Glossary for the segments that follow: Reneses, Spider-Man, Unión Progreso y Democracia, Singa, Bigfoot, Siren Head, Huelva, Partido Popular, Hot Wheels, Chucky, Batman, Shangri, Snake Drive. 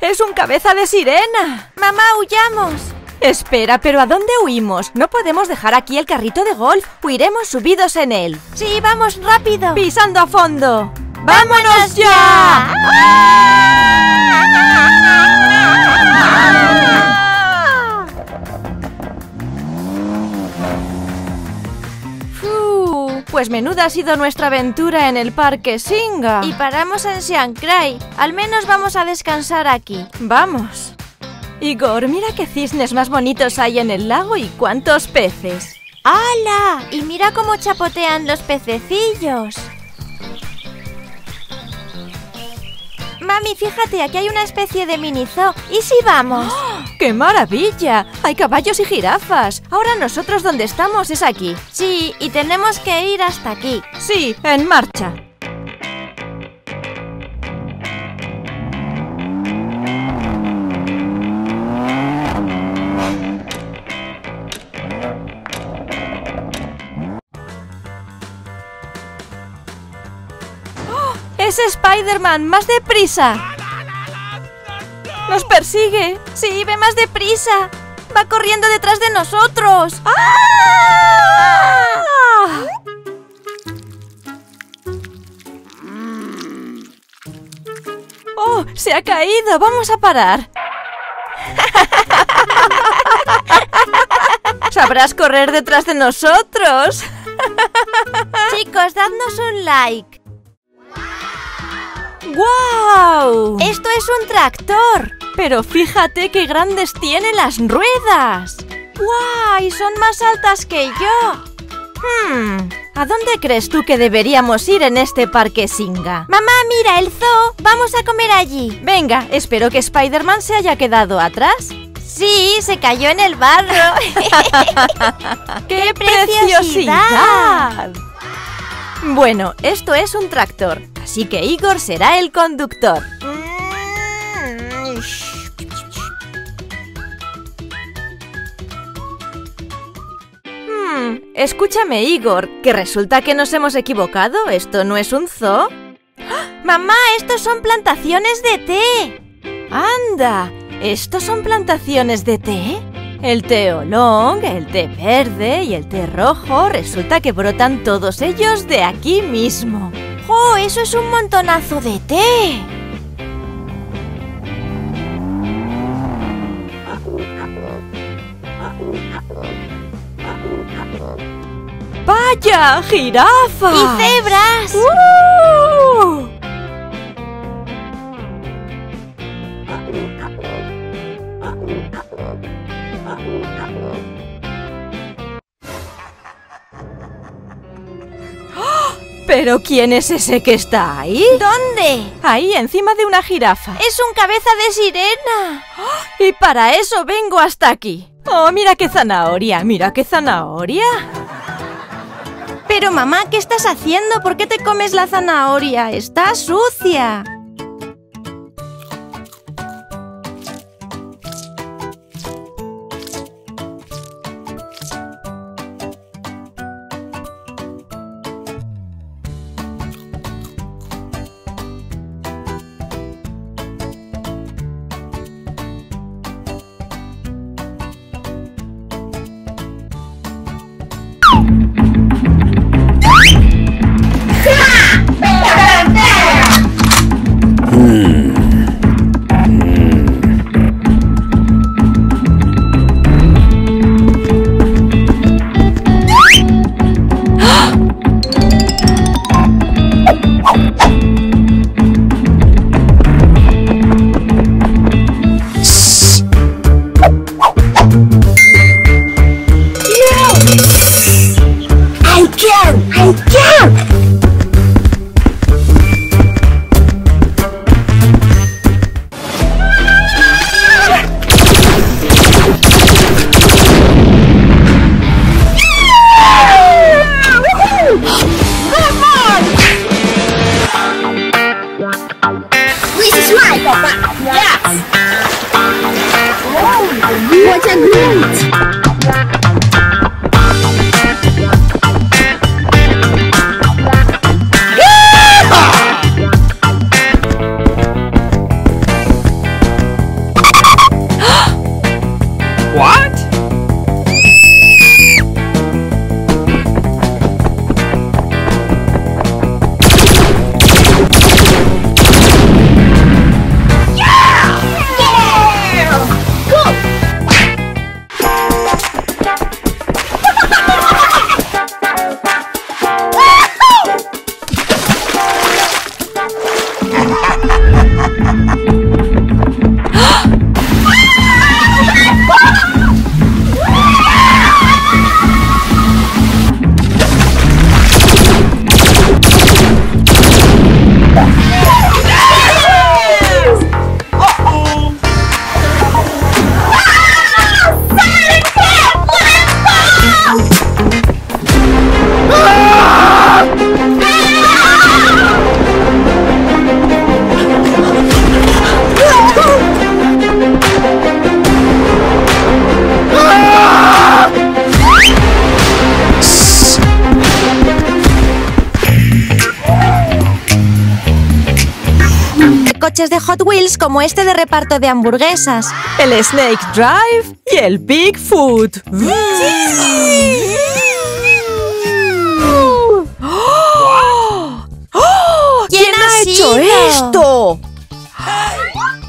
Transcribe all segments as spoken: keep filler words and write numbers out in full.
¡Es un cabeza de sirena! ¡Mamá, huyamos! Espera, ¿pero a dónde huimos? No podemos dejar aquí el carrito de golf. Huiremos subidos en él. ¡Sí, vamos rápido! ¡Pisando a fondo! ¡Vámonos ya! ¡Ah! Uh, pues menuda ha sido nuestra aventura en el parque Singa. Y paramos en Shangri. Al menos vamos a descansar aquí. Vamos. Igor, mira qué cisnes más bonitos hay en el lago y cuántos peces. ¡Hala! Y mira cómo chapotean los pececillos. Mami, fíjate, aquí hay una especie de mini zoo. ¿Y si vamos? ¡Oh, qué maravilla! Hay caballos y jirafas. Ahora nosotros donde estamos es aquí. Sí, y tenemos que ir hasta aquí. Sí, en marcha. ¡Es Spider-Man! ¡Más deprisa! ¡Nos persigue! ¡Sí, ve más deprisa! ¡Va corriendo detrás de nosotros! ¡Ah! ¡Oh! ¡Se ha caído! ¡Vamos a parar! ¡Sabrás correr detrás de nosotros! Chicos, dadnos un like. ¡Wow! ¡Esto es un tractor! ¡Pero fíjate qué grandes tiene las ruedas! ¡Guau! ¡Wow! ¡Son más altas que yo! Hmm... ¿A dónde crees tú que deberíamos ir en este parque Singa? ¡Mamá, mira, el zoo! ¡Vamos a comer allí! Venga, espero que Spider-Man se haya quedado atrás. ¡Sí! ¡Se cayó en el barro! ¡Qué, ¡Qué preciosidad! preciosidad! Bueno, esto es un tractor, así que Igor será el conductor. Hmm, escúchame, Igor, que resulta que nos hemos equivocado. ¿Esto no es un zoo? ¡Oh, mamá, estos son plantaciones de té! ¡Anda! ¿Estos son plantaciones de té? El té oolong, el té verde y el té rojo, resulta que brotan todos ellos de aquí mismo. ¡Oh, eso es un montonazo de té! ¡Vaya, jirafas! ¡Y cebras! ¡Uh! ¿Pero quién es ese que está ahí? ¿Dónde? Ahí, encima de una jirafa. ¡Es un cabeza de sirena! ¡Oh! Y para eso vengo hasta aquí. ¡Oh, mira qué zanahoria! ¡Mira qué zanahoria! Pero mamá, ¿qué estás haciendo? ¿Por qué te comes la zanahoria? ¡Está sucia! what a great! What? Coches de Hot Wheels como este de reparto de hamburguesas, el Snake Drive y el Bigfoot. ¿Quién ha hecho esto?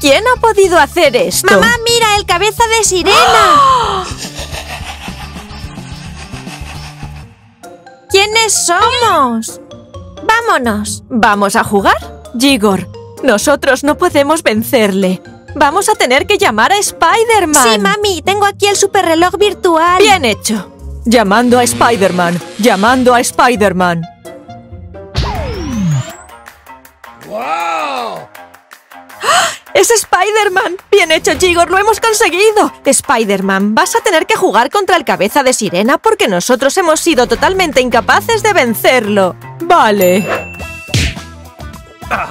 ¿Quién ha podido hacer esto? ¡Mamá, mira, el cabeza de sirena! ¿Quiénes somos? ¡Vámonos! ¿Vamos a jugar? Igor, nosotros no podemos vencerle. Vamos a tener que llamar a Spider-Man. Sí, mami, tengo aquí el superreloj virtual. Bien hecho. Llamando a Spider-Man. Llamando a Spider-Man. ¡Wow! ¡Ah! ¡Es Spider-Man! Bien hecho, Igor, lo hemos conseguido. Spider-Man, vas a tener que jugar contra el cabeza de sirena porque nosotros hemos sido totalmente incapaces de vencerlo. Vale. Ah.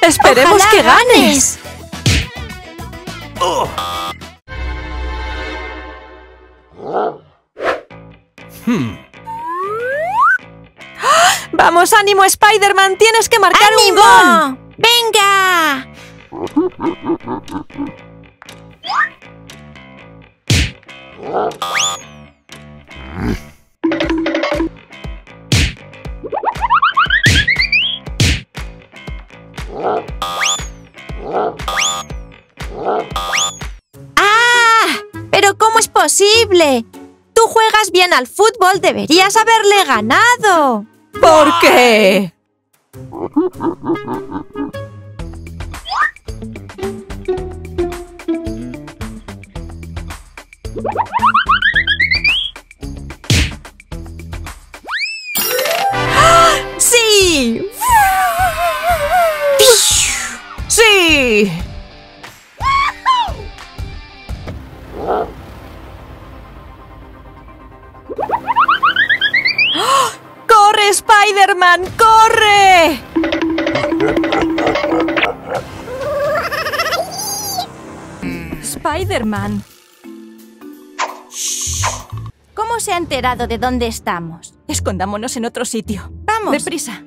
¡Esperemos que ganes! ¡Vamos, ánimo, Spider-Man! ¡Tienes que marcar ¡Ánimo! un gol! ¡Venga! ¡Ah! ¿Pero cómo es posible? Tú juegas bien al fútbol, deberías haberle ganado. ¿Por qué? ¡Sí! ¡Sí! ¡Corre, Spider-Man! ¡Corre! Spider-Man. ¿Cómo se ha enterado de dónde estamos? Escondámonos en otro sitio. ¡Vamos! ¡Deprisa!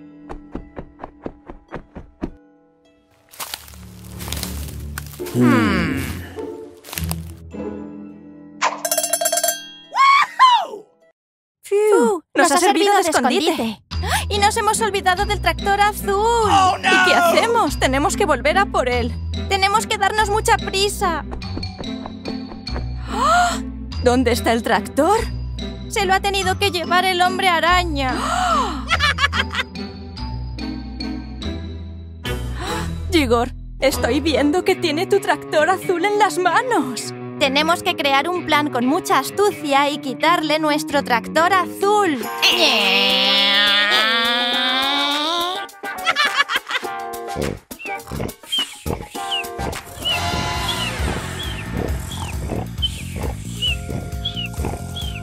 Hmm. ¡Fiu! Nos, Nos ha, ha servido, servido de escondite. escondite. Y nos hemos olvidado del tractor azul. Oh, no. ¿Y qué hacemos? Tenemos que volver a por él. Tenemos que darnos mucha prisa. ¿Dónde está el tractor? Se lo ha tenido que llevar el hombre araña. Igor, estoy viendo que tiene tu tractor azul en las manos. Tenemos que crear un plan con mucha astucia y quitarle nuestro tractor azul.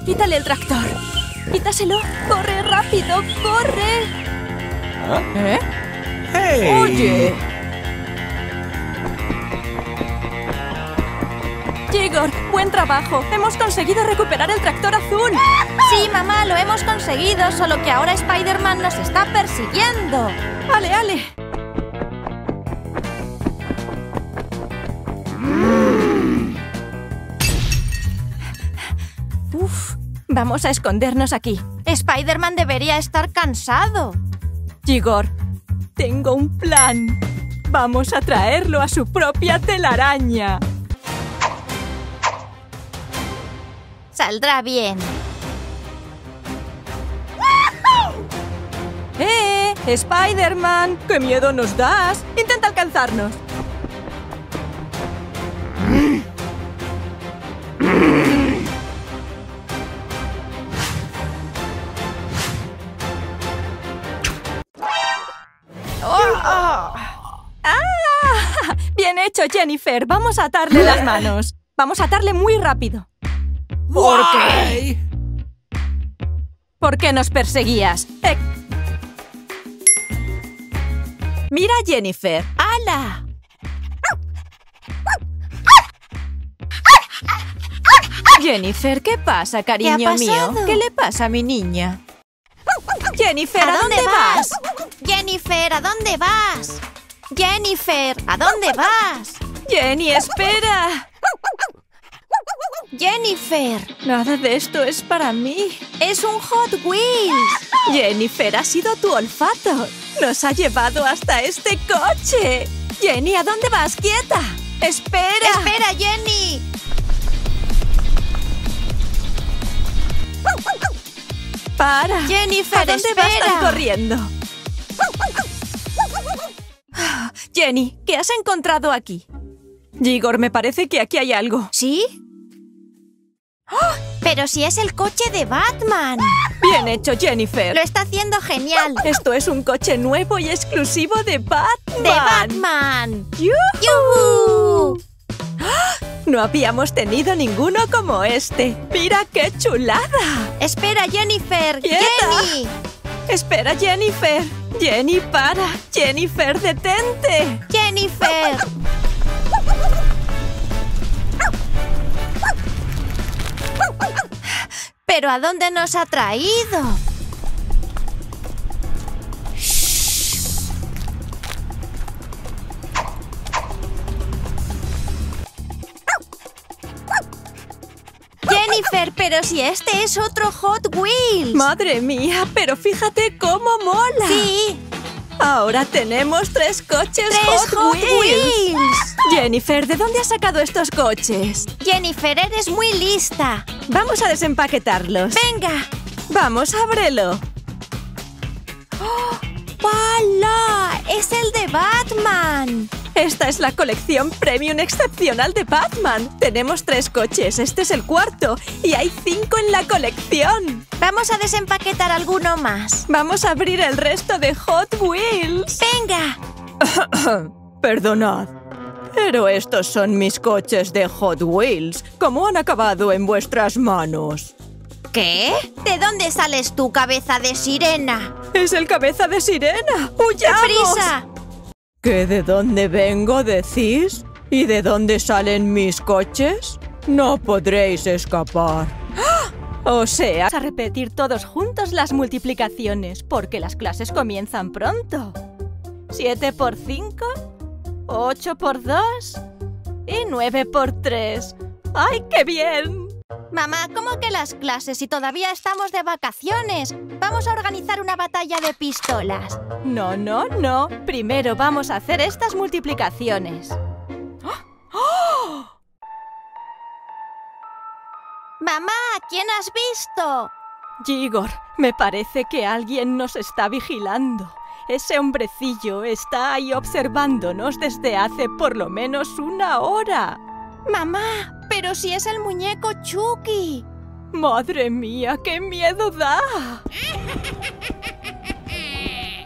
¡Quítale el tractor! ¡Quítaselo! ¡Corre rápido! ¡Corre! ¿Ah? ¿Eh? ¡Hey! ¡Oye! Igor, buen trabajo. Hemos conseguido recuperar el tractor azul. Sí, mamá, lo hemos conseguido, solo que ahora Spider-Man nos está persiguiendo. ¡Ale, ale! Uf, vamos a escondernos aquí. Spider-Man debería estar cansado. Igor, tengo un plan. Vamos a traerlo a su propia telaraña. Saldrá bien. ¡Eh! ¡Spider-Man! ¡Qué miedo nos das! ¡Intenta alcanzarnos! ¡Oh! ¡Ah! ¡Bien hecho, Jennifer! Vamos a atarle las manos. Vamos a atarle muy rápido. ¿Por qué? ¿Por qué nos perseguías? Eh... Mira, Jennifer. ¡Hala! Jennifer, ¿qué pasa, cariño ¿Qué ha mío? ¿Qué le pasa a mi niña? Jennifer, ¿a, ¿a dónde, dónde vas? vas? Jennifer, ¿a dónde vas? Jennifer, ¿a dónde vas? Jenny, espera. ¡Jennifer! Nada de esto es para mí. ¡Es un Hot Wheels! ¡Jennifer, ha sido tu olfato! ¡Nos ha llevado hasta este coche! ¡Jenny, ¿a dónde vas? ¡Quieta! ¡Espera! ¡Espera, Jenny! ¡Para! ¡Jennifer, ¿a dónde espera? vas tan corriendo? Jenny, ¿qué has encontrado aquí? Igor, me parece que aquí hay algo. ¿Sí? ¡Oh! ¡Pero si es el coche de Batman! ¡Bien hecho, Jennifer! ¡Lo está haciendo genial! ¡Esto es un coche nuevo y exclusivo de Batman! ¡De Batman! ¡Yuhu! ¡Oh! ¡No habíamos tenido ninguno como este! ¡Mira qué chulada! ¡Espera, Jennifer! ¡Quieta! ¡Jenny! ¡Espera, Jennifer! ¡Jenny, para! ¡Jennifer, detente! ¡Jennifer! ¿Pero a dónde nos ha traído? Shh. Jennifer, pero si este es otro Hot Wheels. Madre mía, pero fíjate cómo mola. Sí. Ahora tenemos tres coches tres Hot, Hot Wheels. Wheels. Jennifer, ¿de dónde has sacado estos coches? Jennifer, eres muy lista. Vamos a desempaquetarlos. ¡Venga! Vamos, ábrelo. ¡Oh! ¡Hala! ¡Es el de Batman! Esta es la colección premium excepcional de Batman. Tenemos tres coches, este es el cuarto. Y hay cinco en la colección. Vamos a desempaquetar alguno más. Vamos a abrir el resto de Hot Wheels. ¡Venga! Perdonad. Pero estos son mis coches de Hot Wheels. ¿Cómo han acabado en vuestras manos? ¿Qué? ¿De dónde sales tú, cabeza de sirena? ¡Es el cabeza de sirena! ¡Huyamos! ¡Prisa! ¿Qué de dónde vengo, decís? ¿Y de dónde salen mis coches? No podréis escapar. ¡Ah! O sea... Vamos a repetir todos juntos las multiplicaciones, porque las clases comienzan pronto. siete por cinco... ocho por dos y nueve por tres. ¡Ay, qué bien! Mamá, ¿cómo que las clases si todavía estamos de vacaciones? Vamos a organizar una batalla de pistolas. No, no, no. Primero vamos a hacer estas multiplicaciones. ¡Oh! Mamá, ¿quién has visto? Igor, me parece que alguien nos está vigilando. Ese hombrecillo está ahí observándonos desde hace por lo menos una hora. Mamá, pero si es el muñeco Chucky. Madre mía, qué miedo da.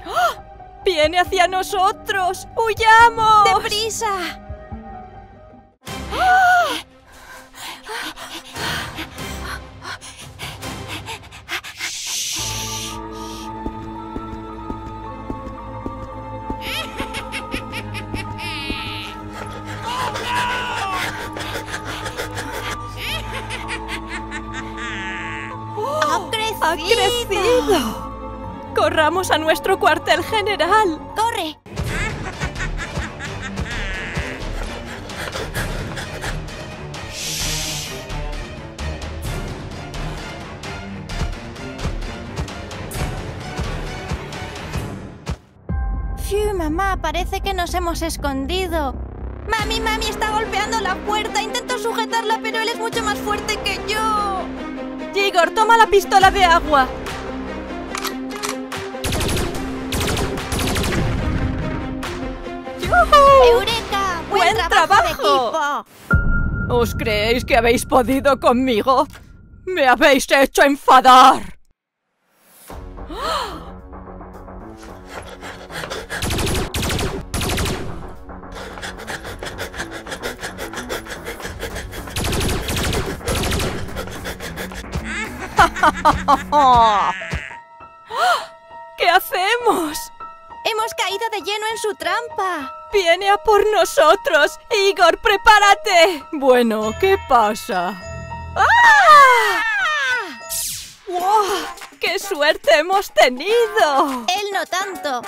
¡Oh! ¡Viene hacia nosotros! ¡Huyamos! ¡Deprisa! ¡Oh! ¡Ha crecido! ¡Corramos a nuestro cuartel general! ¡Corre! ¡Fiu, mamá! Parece que nos hemos escondido. ¡Mami, mami! ¡Está golpeando la puerta! Intento sujetarla, pero él es mucho más fuerte que yo. Igor, toma la pistola de agua. ¡Yuhu! ¡Eureka! ¡Buen, ¡Buen trabajo! trabajo! ¿Os creéis que habéis podido conmigo? ¡Me habéis hecho enfadar! ¡Oh! ¿Qué hacemos? Hemos caído de lleno en su trampa. Viene a por nosotros. Igor, prepárate. Bueno, ¿qué pasa? ¡Ah! ¡Wow! ¡Qué suerte hemos tenido! Él no tanto.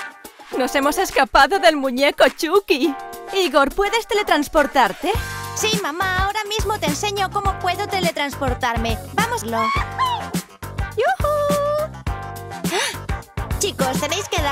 Nos hemos escapado del muñeco Chucky. Igor, ¿puedes teletransportarte? Sí, mamá. Ahora mismo te enseño cómo puedo teletransportarme. ¡Vámoslo! ¡Yujú! ¡Ah! Chicos, tenéis que dar...